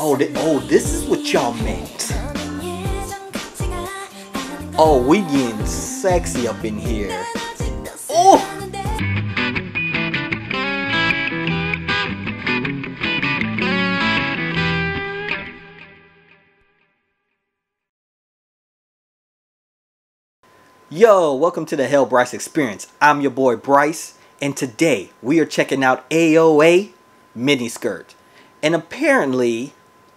Oh, this is what y'all meant. Oh, we getting sexy up in here. Oh! Yo, welcome to the Hell Bryce Experience. I'm your boy Bryce, and today we are checking out AOA Miniskirt. And apparently,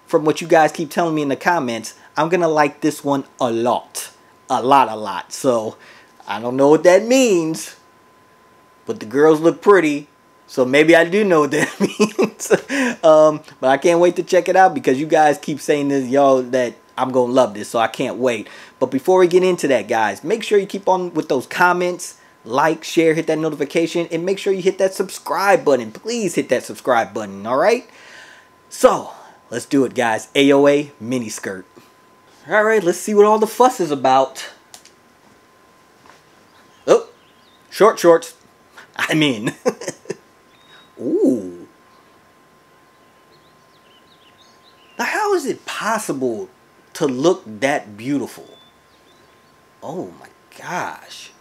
from what you guys keep telling me in the comments, I'm gonna like this one a lot. A lot. So, I don't know what that means, but the girls look pretty, so maybe I do know what that means. But I can't wait to check it out because you guys keep saying this, y'all, that I'm gonna love this, so I can't wait. But before we get into that, guys, make sure you keep on with those comments, like, share, hit that notification, and make sure you hit that subscribe button. Please hit that subscribe button, alright? So, let's do it, guys. AOA Miniskirt. Alright, let's see what all the fuss is about. Oh, short shorts. I'm in. Ooh. How is it possible to look that beautiful? Oh my gosh.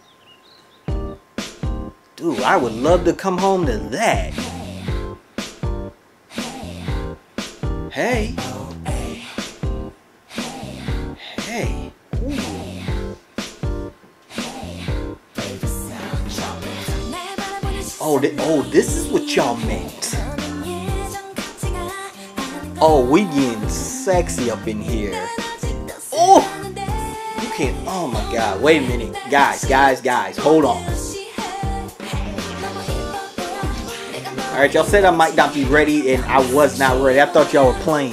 Dude, I would love to come home to that. Hey. Hey. Ooh. Oh, this is what y'all meant. Oh, we getting sexy up in here. Oh, you can't. Oh my God! Wait a minute, guys. Hold on. All right, y'all said I might not be ready, and I was not ready. I thought y'all were playing.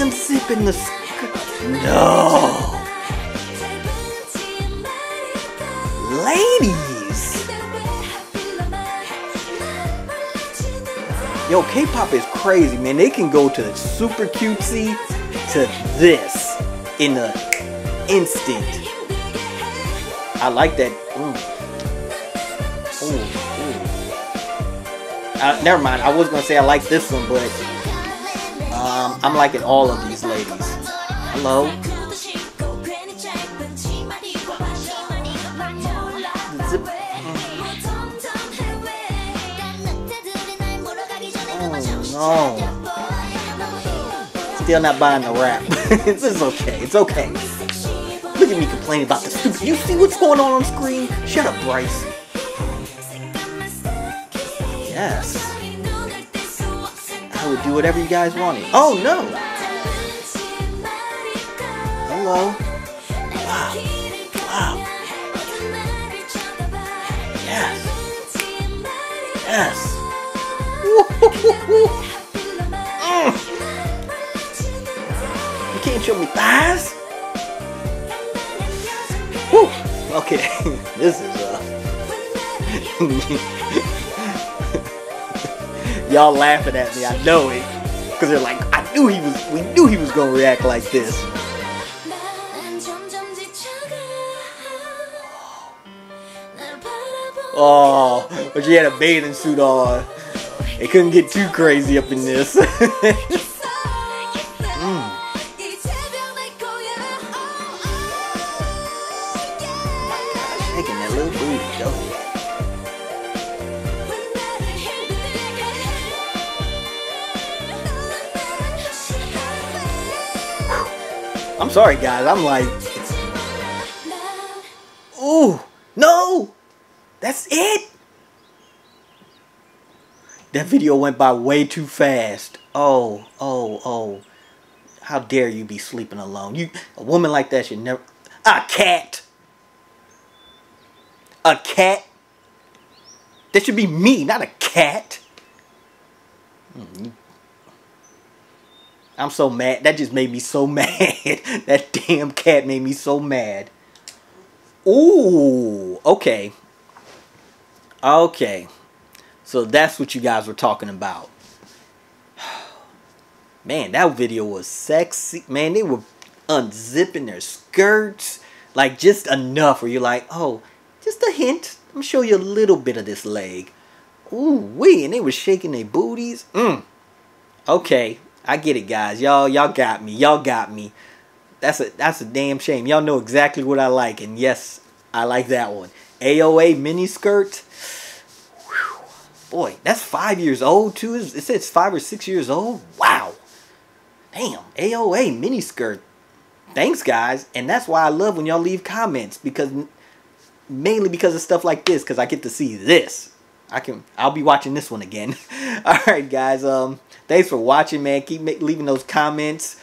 I'm sipping the no, ladies. Yo, K-pop is crazy, man. They can go to super cutesy to this in an instant. I like that. Ooh. Ooh. Never mind. I was gonna say I like this one, but. I'm liking all of these ladies. Hello? Oh no. Still not buying the rap. It's okay, it's okay. Look at me complaining about the stupid. You see what's going on screen? Shut up, Bryce. Yes. Would do whatever you guys wanted. Oh no! Hello. Wow. Yes. Yes. You can't show me thighs. Woo. Okay, this is y'all laughing at me, I know it. Cause they're like, we knew he was gonna react like this. Oh, but she had a bathing suit on. It couldn't get too crazy up in this. Shaking that little booty, though. I'm sorry, guys. I'm like, ooh, no, that's it. That video went by way too fast. Oh. How dare you be sleeping alone? A woman like that should never. A cat. A cat. That should be me, not a cat. Mm-hmm. I'm so mad. That just made me so mad. That damn cat made me so mad. Ooh, okay. Okay. So that's what you guys were talking about. Man, that video was sexy. Man, they were unzipping their skirts. Like, just enough where you're like, oh, just a hint. I'm going to show you a little bit of this leg. Ooh-wee, and they were shaking their booties. Okay, I get it, guys. Y'all got me. Y'all got me. That's a damn shame. Y'all know exactly what I like, and yes, I like that one. AOA Miniskirt. Boy, that's 5 years old, too. It says 5 or 6 years old. Wow. Damn, AOA Miniskirt. Thanks, guys. And that's why I love when y'all leave comments, because mainly because of stuff like this, because I get to see this. I'll be watching this one again. All right, guys. Thanks for watching, man. Keep leaving those comments.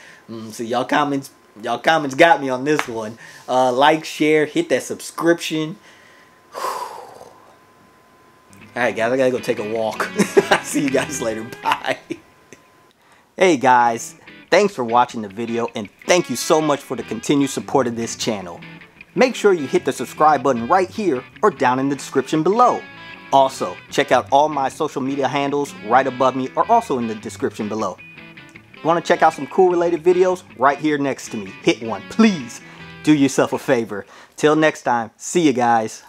So y'all comments got me on this one. Like, share, hit that subscription. All right, guys. I gotta go take a walk. See you guys later. Bye. Hey, guys. Thanks for watching the video, and thank you so much for the continued support of this channel. Make sure you hit the subscribe button right here or down in the description below. Also, check out all my social media handles right above me or also in the description below. Want to check out some cool related videos? Right here next to me. Hit one, please. Do yourself a favor. Till next time, see you guys.